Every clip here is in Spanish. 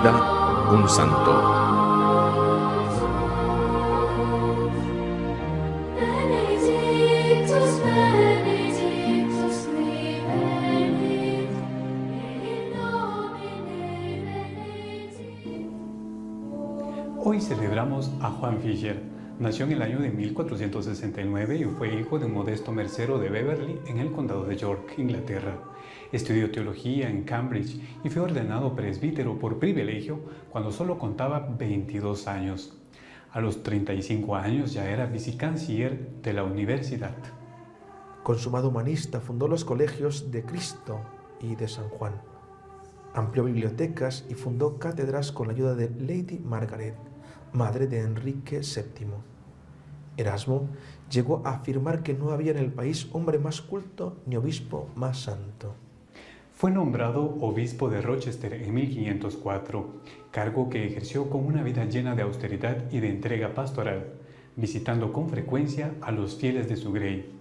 vida un santo. Hoy celebramos a Juan Fisher. Nació en el año de 1469 y fue hijo de un modesto mercero de Beverley en el condado de York, Inglaterra. Estudió teología en Cambridge y fue ordenado presbítero por privilegio cuando solo contaba 22 años. A los 35 años ya era vicecanciller de la universidad. Consumado humanista, fundó los colegios de Cristo y de San Juan. Amplió bibliotecas y fundó cátedras con la ayuda de Lady Margaret, madre de Enrique VII. Erasmo llegó a afirmar que no había en el país hombre más culto ni obispo más santo. Fue nombrado obispo de Rochester en 1504, cargo que ejerció con una vida llena de austeridad y de entrega pastoral, visitando con frecuencia a los fieles de su grey.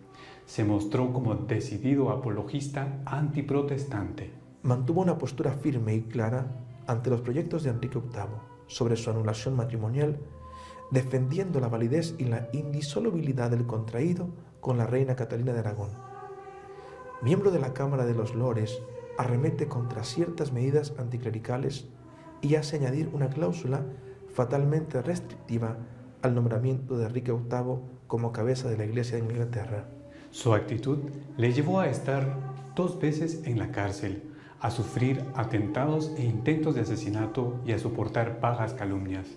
Se mostró como decidido apologista antiprotestante. Mantuvo una postura firme y clara ante los proyectos de Enrique VIII sobre su anulación matrimonial, defendiendo la validez y la indisolubilidad del contraído con la reina Catalina de Aragón. Miembro de la Cámara de los Lores, arremete contra ciertas medidas anticlericales y hace añadir una cláusula fatalmente restrictiva al nombramiento de Enrique VIII como cabeza de la Iglesia de Inglaterra. Su actitud le llevó a estar 2 veces en la cárcel, a sufrir atentados e intentos de asesinato y a soportar bajas calumnias.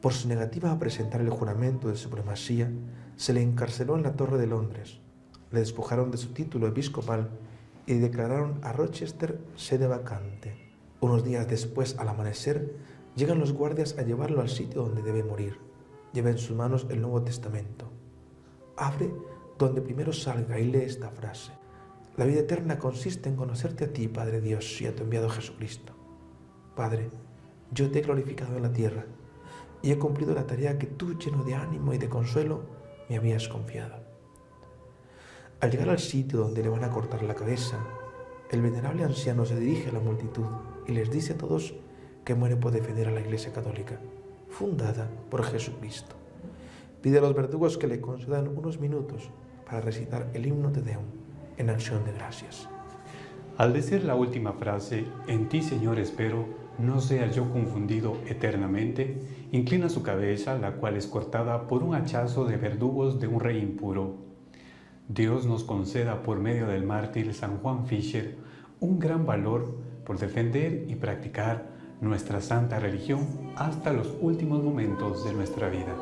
Por su negativa a presentar el juramento de supremacía, se le encarceló en la Torre de Londres, le despojaron de su título episcopal y declararon a Rochester sede vacante. Unos días después, al amanecer, llegan los guardias a llevarlo al sitio donde debe morir. Lleva en sus manos el Nuevo Testamento. Abre donde primero salga y lee esta frase: la vida eterna consiste en conocerte a ti, Padre Dios, y a tu enviado Jesucristo. Padre, yo te he glorificado en la tierra y he cumplido la tarea que tú, lleno de ánimo y de consuelo, me habías confiado. Al llegar al sitio donde le van a cortar la cabeza, el venerable anciano se dirige a la multitud y les dice a todos que muere por defender a la Iglesia Católica, fundada por Jesucristo. Pide a los verdugos que le concedan unos minutos para recitar el himno Te Deum, en acción de gracias. Al decir la última frase, en ti, Señor, espero, no sea yo confundido eternamente, inclina su cabeza, la cual es cortada por un hachazo de verdugos de un rey impuro. Dios nos conceda por medio del mártir San Juan Fisher un gran valor por defender y practicar nuestra santa religión hasta los últimos momentos de nuestra vida.